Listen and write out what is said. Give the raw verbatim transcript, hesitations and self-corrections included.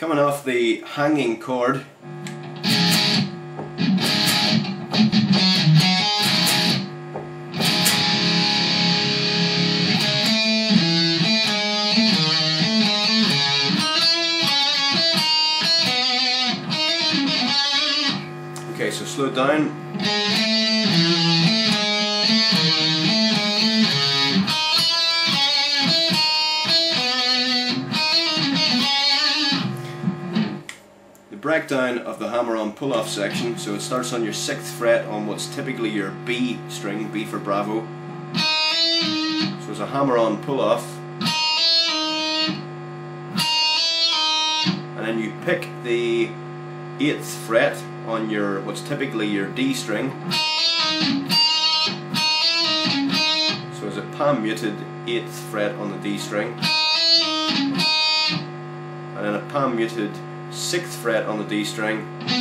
coming off the hanging chord. Okay, so slow down. Breakdown of the hammer-on pull-off section, so it starts on your sixth fret on what's typically your B string, B for Bravo. So it's a hammer-on pull-off, and then you pick the eighth fret on your what's typically your D string, so it's a palm muted eighth fret on the D string, and then a palm muted sixth fret on the D string,